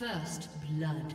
First blood.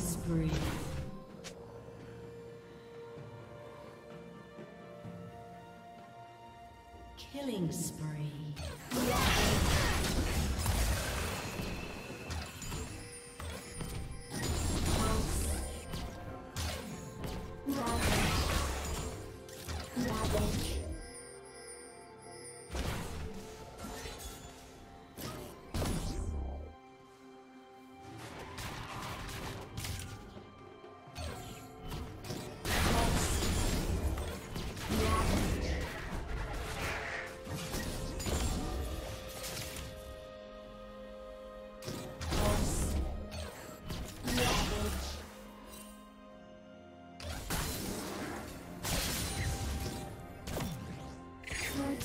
Spree. Killing spree. Team's turret has been destroyed.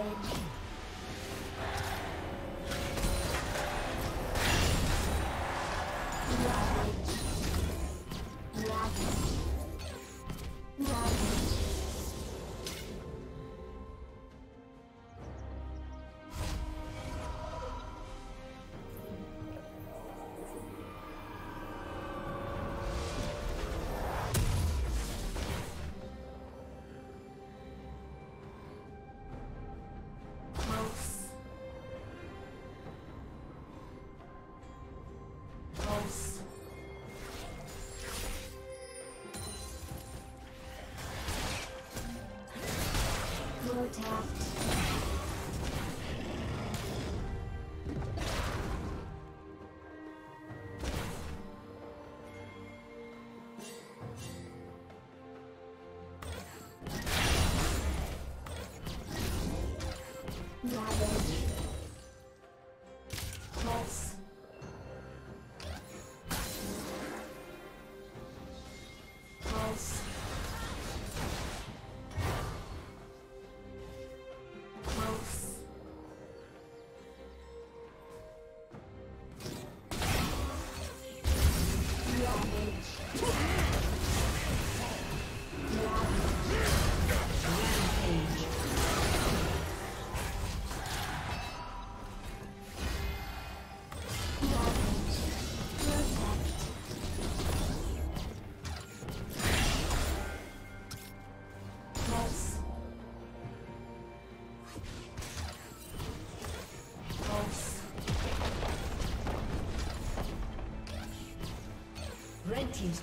Ravage. Red team's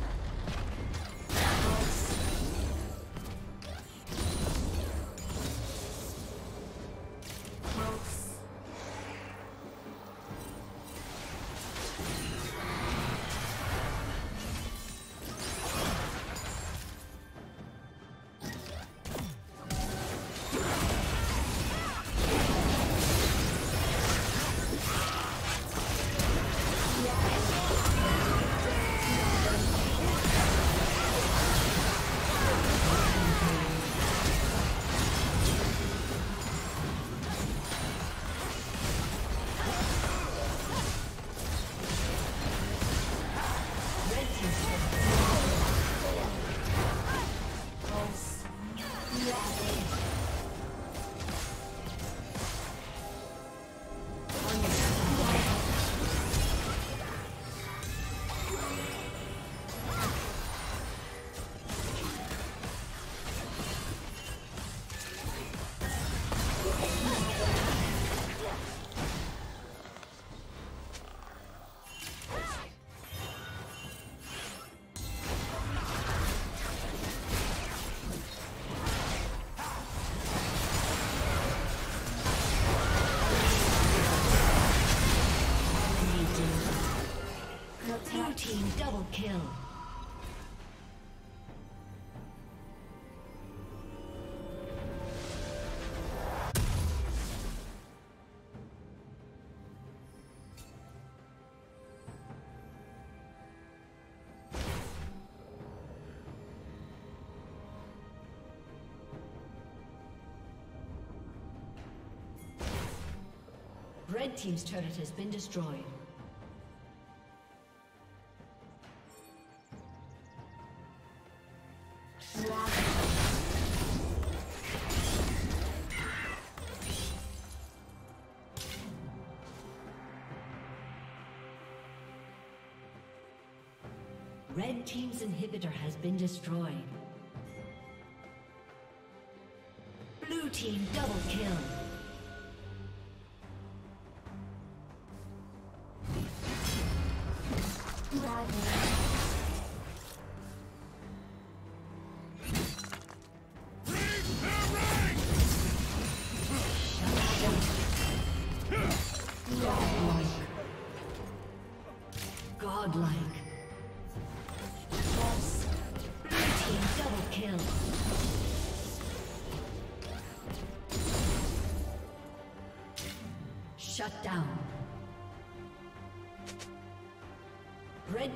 Kill. Red team's turret has been destroyed. Red team's inhibitor has been destroyed. Blue team double kill. Bring the rain! godlike. Boss, blue team double kill. Shut down. Red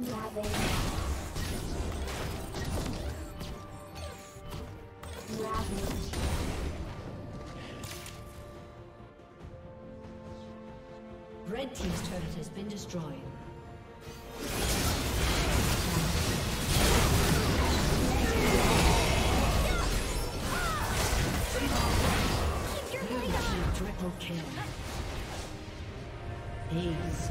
Ravage. Red team's turret has been destroyed. Blue team triple kill. Dazed.